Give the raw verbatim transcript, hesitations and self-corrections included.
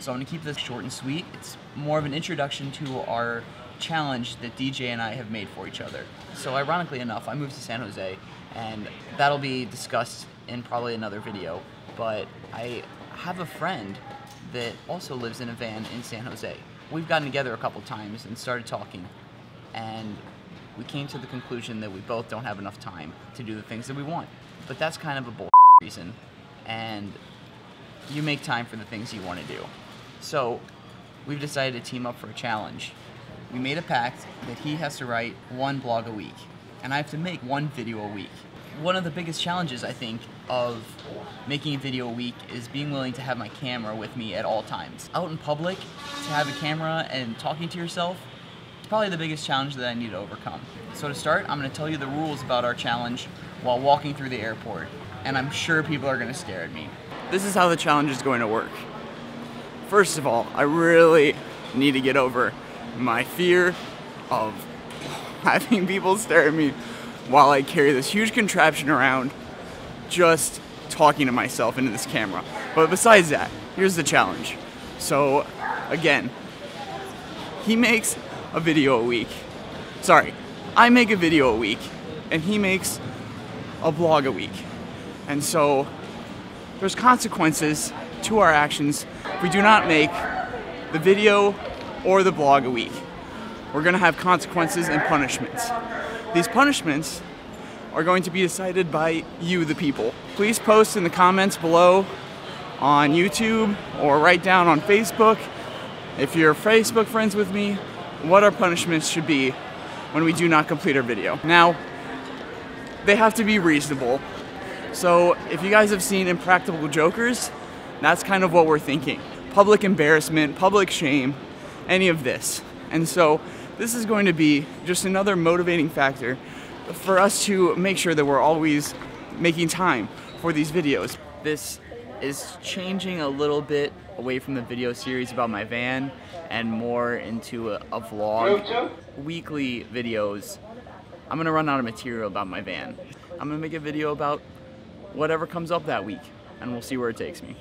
So I'm going to keep this short and sweet. It's more of an introduction to our challenge that D J and I have made for each other. So ironically enough, I moved to San Jose, and that'll be discussed in probably another video. But I have a friend that also lives in a van in San Jose. We've gotten together a couple times and started talking, and we came to the conclusion that we both don't have enough time to do the things that we want. But that's kind of a bull reason, and you make time for the things you want to do. So we've decided to team up for a challenge. We made a pact that he has to write one blog a week, and I have to make one video a week. One of the biggest challenges, I think, of making a video a week is being willing to have my camera with me at all times. Out in public, to have a camera and talking to yourself, it's probably the biggest challenge that I need to overcome. So to start, I'm going to tell you the rules about our challenge while walking through the airport, and I'm sure people are going to stare at me. This is how the challenge is going to work. First of all, I really need to get over my fear of having people stare at me while I carry this huge contraption around, just talking to myself into this camera. But besides that, here's the challenge. So again, he makes a video a week. Sorry, I make a video a week, and he makes a vlog a week. And so there's consequences to our actions. We do not make the video or the blog a week. We're gonna have consequences and punishments. These punishments are going to be decided by you, the people. Please post in the comments below on YouTube, or write down on Facebook, if you're Facebook friends with me, what our punishments should be when we do not complete our video. Now, they have to be reasonable. So if you guys have seen Impractical Jokers, that's kind of what we're thinking. Public embarrassment, public shame, any of this. And so this is going to be just another motivating factor for us to make sure that we're always making time for these videos. This is changing a little bit away from the video series about my van and more into a, a vlog. Weekly videos. I'm gonna run out of material about my van. I'm gonna make a video about whatever comes up that week, and we'll see where it takes me.